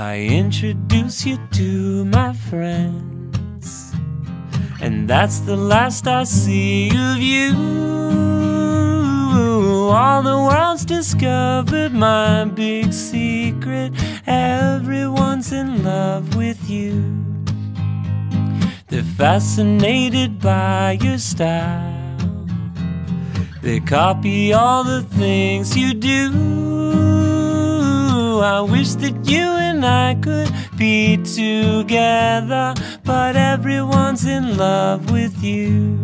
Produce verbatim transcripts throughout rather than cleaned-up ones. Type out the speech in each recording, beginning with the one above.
I introduce you to my friends, and that's the last I see of you. All the world's discovered my big secret. Everyone's in love with you. They're fascinated by your style. They copy all the things you do. I wish that you and I could be together, but everyone's in love with you.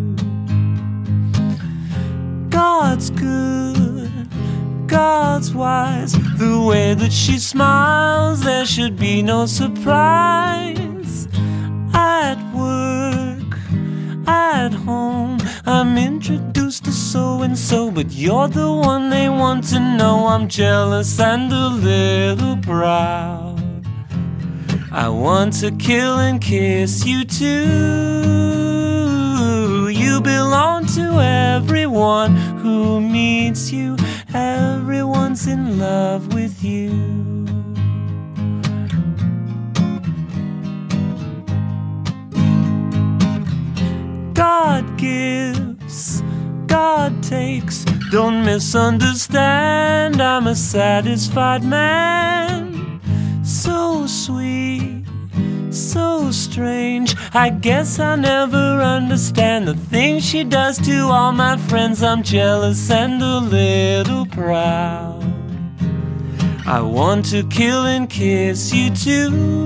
God's good, God's wise. The way that she smiles, there should be no surprise. At work, at home, I'm introduced to so-and-so, but you're the one they want to know. I'm jealous and a little proud. I want to kill and kiss you too. You belong to everyone who meets you. Everyone's in love with you. God gives, God takes. Don't misunderstand, I'm a satisfied man. So sweet, so strange. I guess I never understand the things she does to all my friends. I'm jealous and a little proud. I want to kill and kiss you too.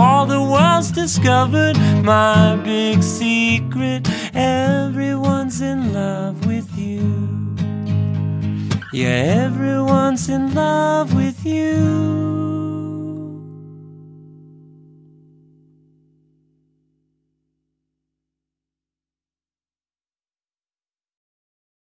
All the world's discovered my big secret. Everyone's in love with you. Yeah, everyone's in love with you.